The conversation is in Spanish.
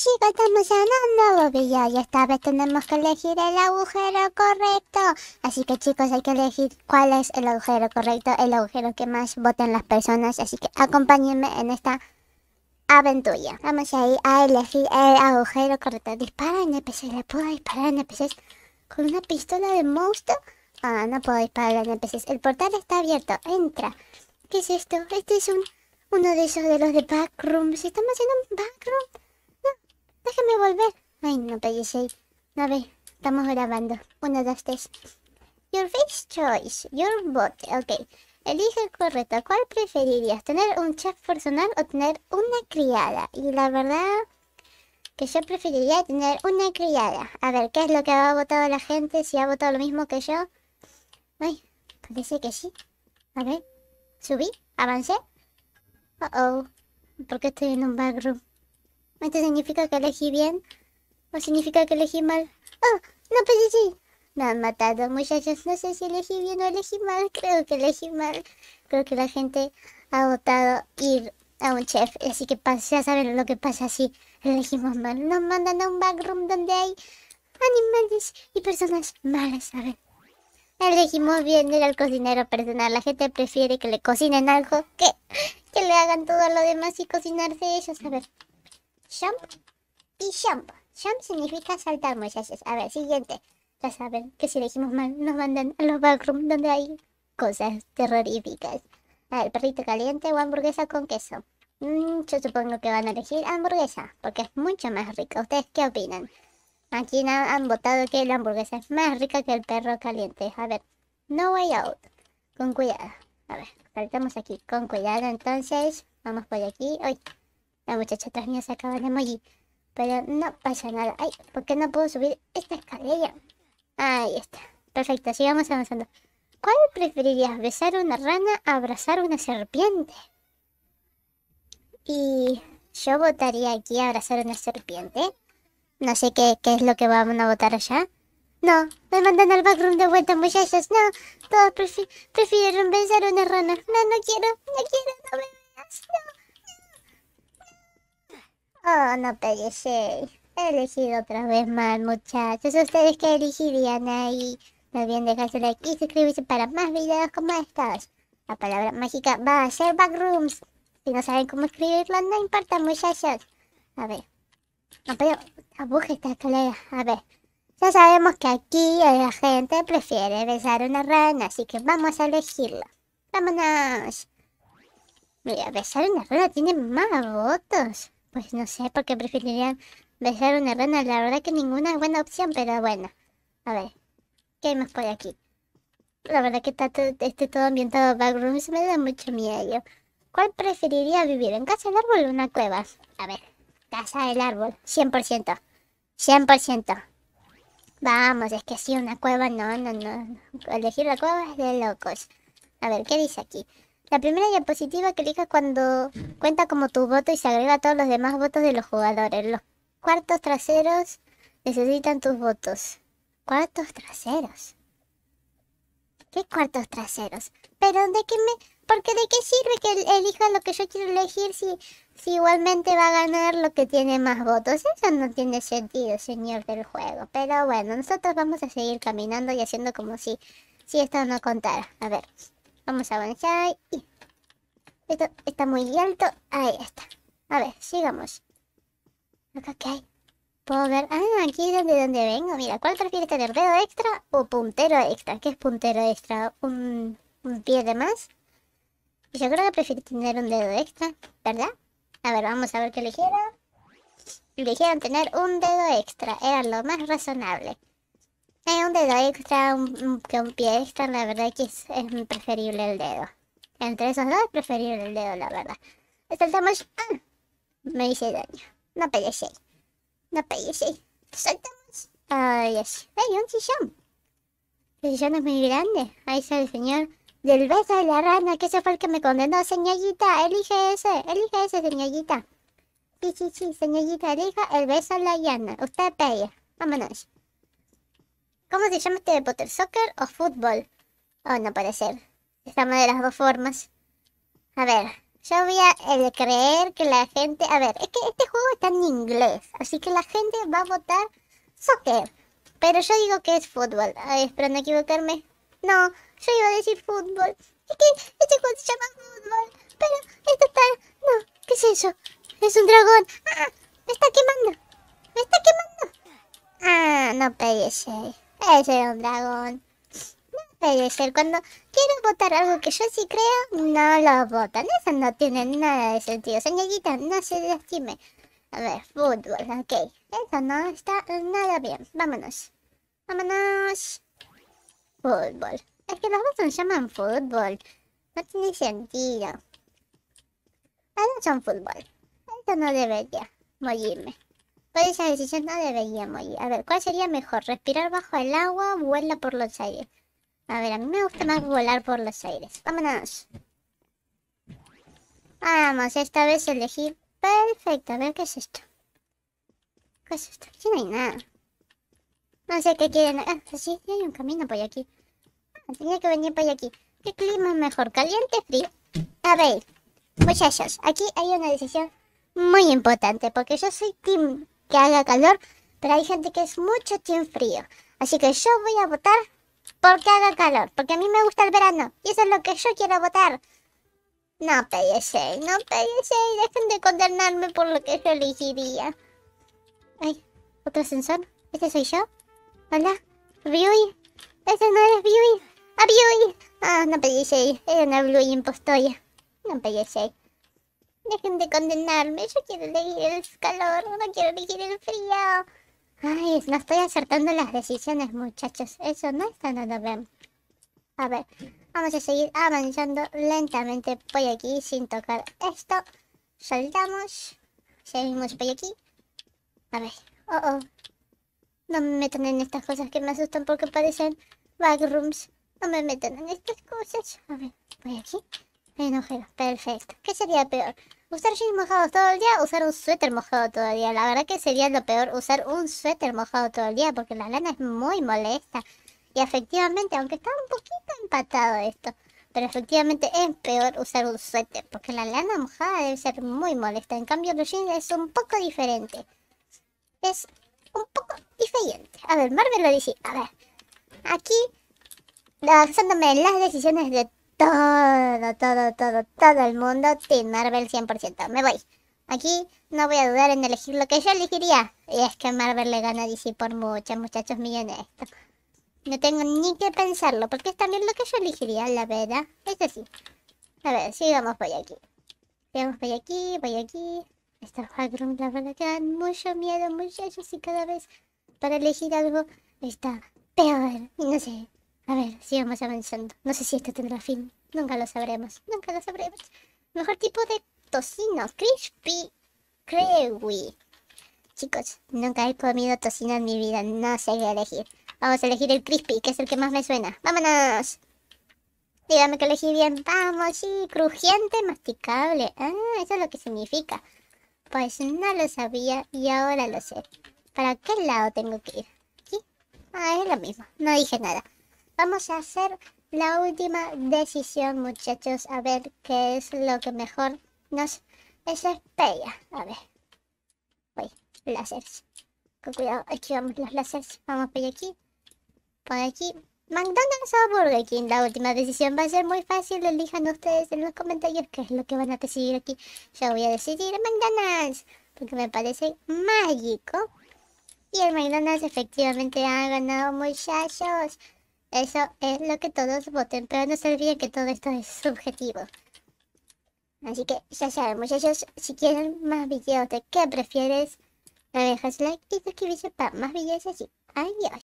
chicos, estamos en un nuevo video y esta vez tenemos que elegir el agujero correcto. Así que chicos, hay que elegir cuál es el agujero correcto, el agujero que más voten las personas. Así que acompáñenme en esta aventura. Vamos a ir a elegir el agujero correcto. Dispara NPCs, ¿le puedo disparar NPCs con una pistola de monstruo? Ah, no puedo disparar NPCs, el portal está abierto, entra. ¿Qué es esto? Este es uno de esos de los de Backrooms. ¿Estamos haciendo un Backroom? No, déjame volver. Ay, no, PG6. A ver, estamos grabando. 1, 2, 3. Your face choice, your vote. Ok, elige el correcto. ¿Cuál preferirías? ¿Tener un chef personal o tener una criada? Y la verdad que yo preferiría tener una criada. A ver, ¿qué es lo que ha votado la gente? Si ha votado lo mismo que yo. Ay, parece que sí. A ver, subí, avancé. Oh, ¿por qué estoy en un backroom? ¿Esto significa que elegí bien? ¿O significa que elegí mal? ¡Oh! ¡No, pero sí! Me han matado, muchachos. No sé si elegí bien o elegí mal. Creo que elegí mal. Creo que la gente ha votado ir a un chef. Así que ya saben lo que pasa si elegimos mal. Nos mandan a un backroom donde hay animales y personas malas, ¿saben? Elegimos bien ir al cocinero personal. La gente prefiere que le cocinen algo que... que le hagan todo lo demás y cocinarse ellos. A ver, jump y jump. Jump significa saltar, muchachos. A ver, siguiente. Ya saben que si elegimos mal nos mandan a los backrooms donde hay cosas terroríficas. A ver, perrito caliente o hamburguesa con queso. Yo supongo que van a elegir hamburguesa porque es mucho más rica. ¿Ustedes qué opinan? Aquí han votado que la hamburguesa es más rica que el perro caliente. A ver, no way out. Con cuidado. A ver, saltamos aquí con cuidado, entonces vamos por aquí. ¡Ay! La muchacha atrás mía se acaba el emoji, pero no pasa nada. ¡Ay! ¿Por qué no puedo subir esta escalera? Ahí está, perfecto, sigamos avanzando. ¿Cuál preferirías? ¿Besar una rana o abrazar una serpiente? Y yo votaría aquí abrazar una serpiente. No sé qué es lo que van a votar allá. No, me mandan al backroom de vuelta, muchachos. No, todos prefirieron besar una rana. No, no quiero, no me veas. No. Oh, no pegué. He elegido otra vez mal, muchachos. ¿Ustedes qué elegirían ahí? No olviden dejarse like y suscribirse para más videos como estos. La palabra mágica va a ser backrooms. Si no saben cómo escribirlo, no importa, muchachos. A ver. No, pero abuje esta escalera. A ver. Ya sabemos que aquí la gente prefiere besar una rana, así que vamos a elegirlo. ¡Vámonos! Mira, besar una rana tiene más votos. Pues no sé por qué preferirían besar una rana. La verdad que ninguna es buena opción, pero bueno. A ver, ¿qué hay más por aquí? La verdad que está todo ambientado backrooms, me da mucho miedo. ¿Cuál preferiría vivir? ¿En casa del árbol o una cueva? A ver, casa del árbol, 100%. 100%. Vamos, es que sí, una cueva, no. Elegir la cueva es de locos. A ver, ¿qué dice aquí? La primera diapositiva que elijas cuando cuenta como tu voto y se agrega todos los demás votos de los jugadores. Los cuartos traseros necesitan tus votos. ¿Cuartos traseros? ¿Qué cuartos traseros? ¿Pero de qué me...? Porque ¿de qué sirve que elija lo que yo quiero elegir si igualmente va a ganar lo que tiene más votos? Eso no tiene sentido, señor del juego. Pero bueno, nosotros vamos a seguir caminando y haciendo como si esto no contara. A ver, vamos a avanzar. Y esto está muy alto. Ahí está. A ver, sigamos. Acá, ¿qué hay? ¿Puedo ver? Ah, aquí es de donde vengo. Mira, ¿cuál prefieres tener? ¿Dedo extra o puntero extra? ¿Qué es puntero extra? ¿Un pie de más? Yo creo que prefiero tener un dedo extra, ¿verdad? A ver, vamos a ver qué eligieron. Eligieron tener un dedo extra, era lo más razonable. Un dedo extra que un pie extra, la verdad que es preferible el dedo. Entre esos dos es preferible el dedo, la verdad. Saltamos... ¡Ah! Me hice daño. No pegué 6. Saltamos... ¡Ay, yes! ¡Ay, un sillón! El sillón es muy grande. Ahí está el señor... del beso de la rana, que ese fue el que me condenó, señorita. Elige ese, señorita. Sí, señorita, elija el beso de la llana. Usted pega. Vámonos. ¿Cómo se llama este deporte? ¿Soccer o fútbol? Oh, no puede ser. Estamos de las dos formas. A ver, Yo voy a creer que la gente... A ver, es que este juego está en inglés, así que la gente va a votar soccer. Pero yo digo que es fútbol. A ver, espero no equivocarme. No, yo iba a decir fútbol. Es que este juego se llama fútbol. Pero esto está... No, ¿qué es eso? Es un dragón. ¡Ah! Me está quemando. Me está quemando. Ah, no puede ser. Ese era un dragón. Puede ser, cuando quiero votar algo que yo sí creo, no lo votan. Eso no tiene nada de sentido. Señorita, no se lastime. A ver, fútbol, ok. Eso no está nada bien. Vámonos. Vámonos. Fútbol. Es que los dos llaman fútbol. No tiene sentido. Los dos son fútbol. Eso no debería morirme. Por esa decisión no debería morir. A ver, ¿cuál sería mejor? ¿Respirar bajo el agua o vuela por los aires? A ver, a mí me gusta más volar por los aires. Vámonos. Vamos, esta vez elegí. Perfecto, a ver, ¿qué es esto? ¿Qué es esto? Aquí no hay nada. No sé qué quieren. Ah, sí, hay un camino por aquí. Ah, tenía que venir por aquí. ¿Qué clima es mejor? ¿Caliente o frío? A ver, muchachos, aquí hay una decisión muy importante. Porque yo soy team que haga calor, pero hay gente que es mucho team frío. Así que yo voy a votar... porque haga calor, porque a mí me gusta el verano y eso es lo que yo quiero votar. No PDC, no PDC, dejen de condenarme por lo que yo elegiría. Ay, otro ascensor, ¿este soy yo? Hola, Bluey, ese no es Bluey, ah, Bluey, ah, no PDC, era una Bluey impostora. No PDC, dejen de condenarme, yo quiero elegir el calor, no quiero elegir el frío. Ay, no estoy acertando las decisiones, muchachos. Eso no está nada bien. A ver, vamos a seguir avanzando lentamente por aquí sin tocar esto. Saltamos. Seguimos por aquí. A ver. Oh, oh. No me metan en estas cosas que me asustan porque parecen backrooms. No me metan en estas cosas. A ver, voy aquí. Hay un agujero. Perfecto. ¿Qué sería peor? ¿Usar jeans mojados todo el día o usar un suéter mojado todo el día? La verdad que sería lo peor usar un suéter mojado todo el día porque la lana es muy molesta. Y efectivamente, aunque está un poquito empatado esto, pero efectivamente es peor usar un suéter porque la lana mojada debe ser muy molesta. En cambio, los jeans es un poco diferente. Es un poco diferente. A ver, Marvel lo dice. A ver, aquí, basándome en las decisiones de todo el mundo, Team Marvel 100%. Me voy. Aquí no voy a dudar en elegir lo que yo elegiría. Y es que Marvel le gana a DC por muchos, muchachos, millones de esto. No tengo ni que pensarlo, porque es también lo que yo elegiría, la verdad. Esto sí. A ver, sigamos por aquí. Sigamos por aquí, por aquí. Estos backrooms, la verdad, que dan mucho miedo, muchachos, y cada vez para elegir algo está peor. Y no sé. A ver, sigamos avanzando. No sé si esto tendrá fin. Nunca lo sabremos. Nunca lo sabremos. Mejor tipo de tocino. Crispy. Crewy. Chicos, nunca he comido tocino en mi vida. No sé qué elegir. Vamos a elegir el crispy, que es el que más me suena. ¡Vámonos! Dígame que elegí bien. Vamos, sí. Crujiente, masticable. Ah, eso es lo que significa. Pues no lo sabía y ahora lo sé. ¿Para qué lado tengo que ir? ¿Aquí? Ah, es lo mismo. No dije nada. Vamos a hacer la última decisión, muchachos, a ver qué es lo que mejor nos espera. A ver. Voy, láseres. Con cuidado, esquivamos los láseres. Vamos por aquí. Por aquí. McDonald's o Burger King. La última decisión va a ser muy fácil. Elijan ustedes en los comentarios qué es lo que van a decidir aquí. Yo voy a decidir McDonald's, porque me parece mágico. Y el McDonald's efectivamente ha ganado, muchachos. Eso es lo que todos voten, pero no se olviden que todo esto es subjetivo. Así que ya saben, muchachos, si quieren más videos de qué prefieres, me dejas like y suscribirse para más videos así. Adiós.